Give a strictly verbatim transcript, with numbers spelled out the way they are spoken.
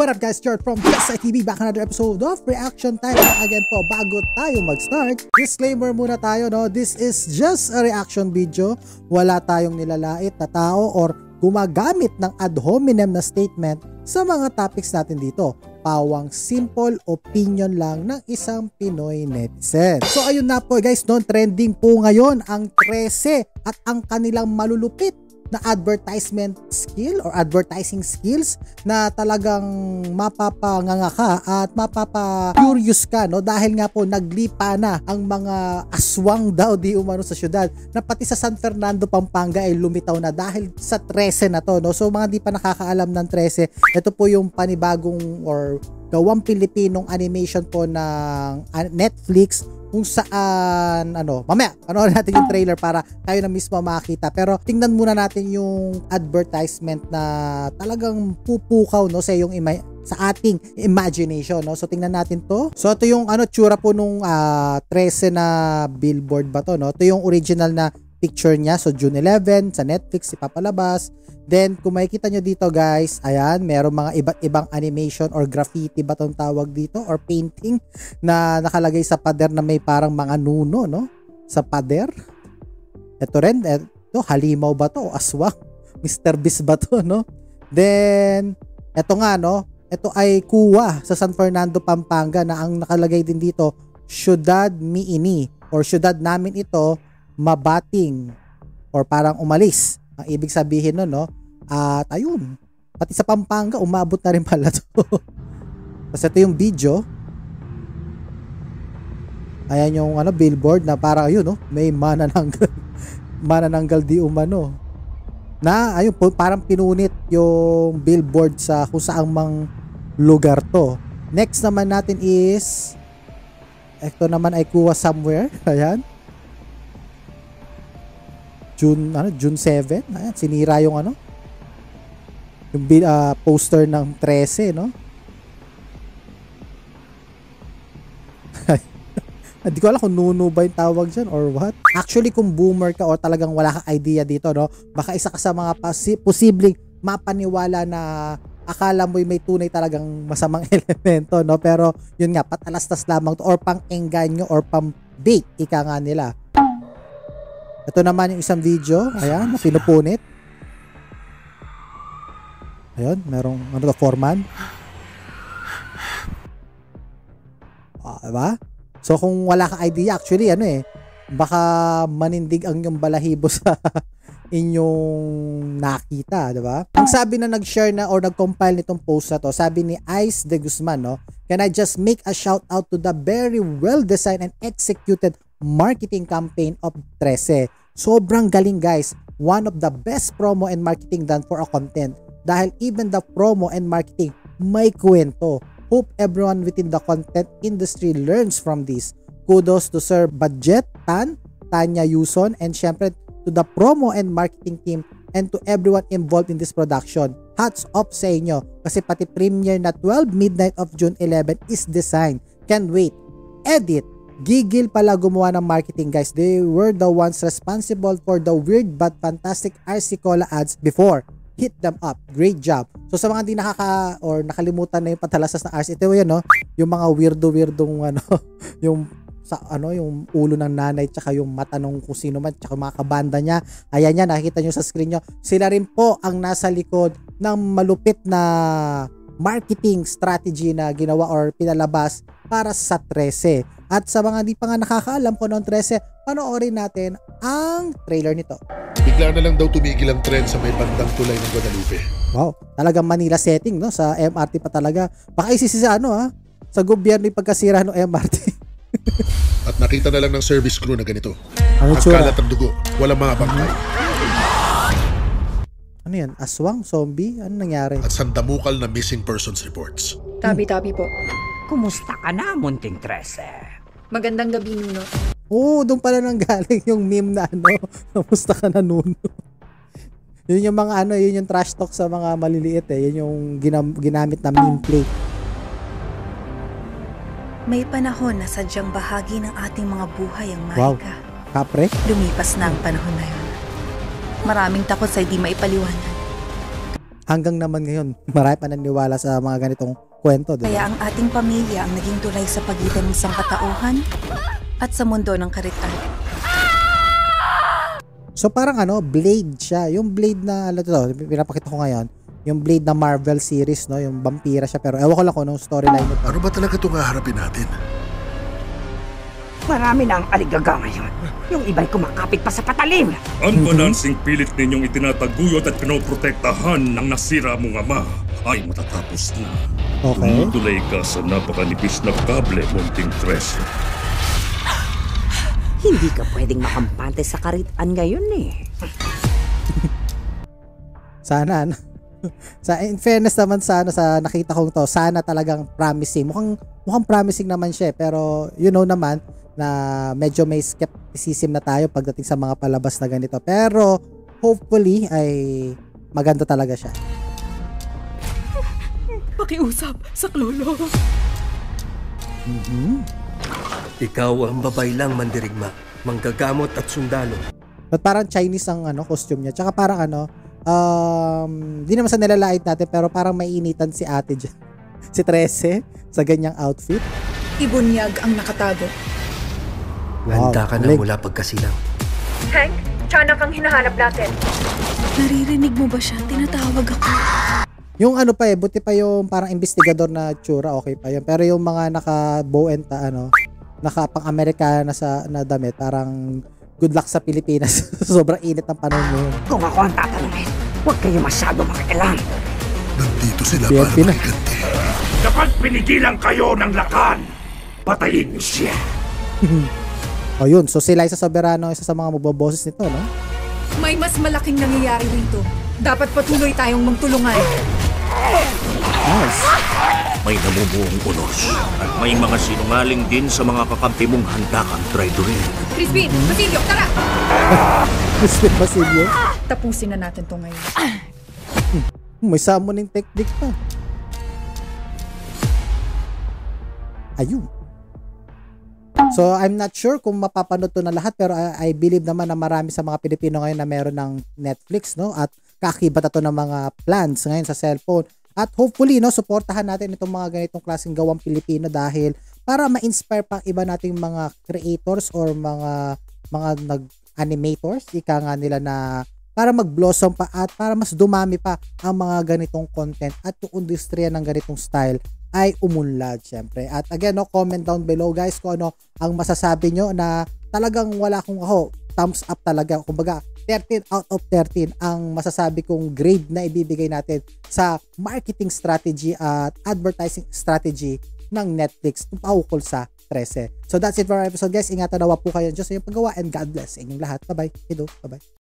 What up guys, Jared from ghesai T V, back another episode of Reaction Time. Again po, bago tayo mag-start, disclaimer muna tayo, no? This is just a reaction video. Wala tayong nilalait na tao or gumagamit ng ad hominem na statement sa mga topics natin dito. Pawang simple opinion lang ng isang Pinoy netizen. So ayun na po guys, non trending po ngayon ang Trese at ang kanilang malulupit na advertisement skill or advertising skills na talagang mapapanganga ka at mapapa-curious ka, no? Dahil nga po naglipa na ang mga aswang daw di umano sa syudad na pati sa San Fernando, Pampanga ay lumitaw na dahil sa Trese na to, no? So mga di pa nakakaalam ng Trese, ito po yung panibagong or gawang Pilipinong animation po ng Netflix kung saan, ano, mamaya, panoorin natin yung trailer para kayo na mismo makita. Pero tingnan muna natin yung advertisement na talagang pupukaw, no, sa yung ima- sa ating imagination, no. So tingnan natin to. So ito yung ano tsura po nung uh, Trese na billboard ba to, no. Ito yung original na picture niya. So June eleventh sa Netflix ipapalabas. Then kung makikita nyo dito guys, ayan, meron mga iba't ibang animation or graffiti ba itong tawag dito or painting na nakalagay sa pader na may parang mga nuno, no? Sa pader. Ito rin, ito, halimaw ba to o aswang? Mister Beast ba to, no? Then, ito nga, no? Ito ay kuha sa San Fernando, Pampanga na ang nakalagay din dito, Syudad Miini or syudad namin ito, mabating or parang umalis. Ang ibig sabihin nun, no? At ayun, pati sa Pampanga umabot na rin pala to. Kasi ito yung video. Ayan yung ano, billboard na parang ayun, no? May manananggal. Manananggal di umano. Na ayun, parang pinunit yung billboard sa kung saang mang lugar to. Next naman natin is ito naman ay kuha somewhere. Ayan. June ano June seventh. Ayan, sinira yung ano yung uh, poster ng Trese, no. Hindi ko alam kung nuno ba yung tawag dyan or what. Actually kung boomer ka or talagang wala kang idea dito, no, baka isa ka sa mga posibleng mapaniwala na akala mo'y may tunay talagang masamang elemento, no, pero yun nga, patalastas lamang to or pang-engganyo or pang-bait ika nga nila. Ito naman yung isang video, ayan, pinupunit. Ayun, merong ano to, foreman. Ah, diba? So kung wala kang idea, actually ano eh, baka manindig ang yung balahibo sa inyong nakita, diba? Ang sabi na nag-share na or nag-compile nitong post na to, sabi ni Ice de Guzman, no? Can I just make a shout out to the very well-designed and executed marketing campaign of Trese. Sobrang galing guys. One of the best promo and marketing done for a content. Dahil even the promo and marketing may kwento. Hope everyone within the content industry learns from this. Kudos to Sir Budget Tan, Tanya Yuson, and syempre to the promo and marketing team and to everyone involved in this production. Hats off sa inyo kasi pati premiere na twelve midnight of June eleventh is designed. Can't wait. Edit. Gigil pala gumawa ng marketing guys. They were the ones responsible for the weird but fantastic R C Cola ads before. Hit them up. Great job. So sa mga hindi nakaka or nakalimutan na yung patalasas na R C, ito yun, no? Yung mga weirdo-weirdong ano, yung sa ano, yung ulo ng nanay tsaka yung mata nung kung sino man tsaka mga kabanda niya. Ayan niya, nakikita nyo sa screen nyo. Sila rin po ang nasa likod ng malupit na marketing strategy na ginawa or pinalabas para sa Trese. At sa mga di pa nga nakakaalam ko noong Trese, panoorin natin ang trailer nito. Bigla na lang daw tumigil ang tren sa may bandang tulay ng Guadalupe. Wow, talagang Manila setting, no? Sa M R T pa talaga. Baka isisi sa ano, ha? Sa gobyerno yung pagkasira ng M R T. At nakita na lang ng service crew na ganito. Ano tsura? At kalat ang dugo. Walang mga bangkay. Ano yan? Aswang? Zombie? Ano nangyari? At sandamukal na missing persons reports. Tabi-tabi po. Kumusta ka na, munting Trese? Magandang gabi, Nuno. Oo, oh, doon pala nang galing yung meme na ano, kumusta ka na, Nuno. Yun yung mga ano, yun yung trash talk sa mga maliliit eh. Yun yung ginam ginamit na meme play. May panahon na sadyang bahagi ng ating mga buhay ang mahal ka. Wow, kapre? Lumipas na ang panahon na yun. Maraming takot sa hindi maipaliwanag. hanggang naman ngayon, marami pa naniwala sa mga ganitong kwento. Diba? Kaya ang ating pamilya ang naging tulay sa pagitan ng isang katauhan at sa mundo ng karitan. So parang ano, Blade siya. Yung Blade na, alam to, pinapakita ko ngayon, yung Blade na Marvel series, no? Yung vampira siya. Pero ewan ko lang kung anong storyline nito. Ano ba talaga itong haharapin natin? Marami na ang aligaga ngayon. Yung iba'y kumakapit pa sa patalim. Ang balansing pilit ninyong itinataguyod at pinoprotektahan ng nasira mong ama ay matatapos na. Okay. Tumutulay ka sa napakanipis na kable, munting Trese. Hindi ka pwedeng makampante sa karitan ngayon eh. Sana na. Sa in fairness naman sana sa nakita kong to, sana talagang promising. Mukhang mukhang promising naman siya, pero you know naman na medyo may skepticism na tayo pagdating sa mga palabas na ganito. Pero hopefully ay maganda talaga siya. Pakiusap sa klolo. Mm-hmm. Ikaw ang babay lang mandirigma, manggagamot at sundalo. But parang Chinese ang ano costume niya. Tsaka parang ano, Um, di naman sa nilalait natin, pero parang mainitan si ate dyan, si Trese, sa ganyang outfit. Ibunyag ang nakatago. Ganda ka na mula pagkasilang. Hank, tiyanak ang hinahanap natin. Naririnig mo ba siya? Tinatawag ako. Yung ano pa eh, buti pa yung parang investigador na tsura, okay pa yun. Pero yung mga naka bow and ta, ano, naka pang Amerikana sa, na damit, parang good luck sa Pilipinas. Sobrang init ng panahon mo. Kung ako ang tatanungin, huwag kayo masyado makialam. Nandito sila para makiganti. Kapag pinigilan kayo ng lakan, patayin niyo siya. O yun, so sila isa sa Soberano, isa sa mga magbaboses nito, no? May mas malaking nangyayari dito. Dapat patuloy tayong magtulungan. Nice. May namumuong unos at may mga sinungaling din sa mga kakampi mong handa kang traidorin. Crispin, Basilio, tara! Crispin, Basilio? Tapusin na natin ito ngayon. May summoning technique pa. Ayun. So, I'm not sure kung mapapanood ito na lahat, pero I, I believe naman na marami sa mga Pilipino ngayon na meron ng Netflix, no? At kakibat ito ng mga plans ngayon sa cellphone. At hopefully, no, suportahan natin itong mga ganitong klaseng gawang Pilipino dahil para ma-inspire pang iba nating mga creators or mga mga nag-animators, ika nga nila, na para mag-blossom pa at para mas dumami pa ang mga ganitong content at yung industriya ng ganitong style ay umunlad syempre. At again, no, comment down below guys kung ano ang masasabi nyo, na talagang wala kong ako, thumbs up talaga. Kumbaga, thirteen out of thirteen ang masasabi kong grade na ibibigay natin sa marketing strategy at advertising strategy ng Netflix tungkol sa Trese. So that's it for our episode guys. Ingatan nawa po kayo. Diyos sa iyong paggawa and God bless inyong lahat. Bye-bye. Hello. Bye-bye.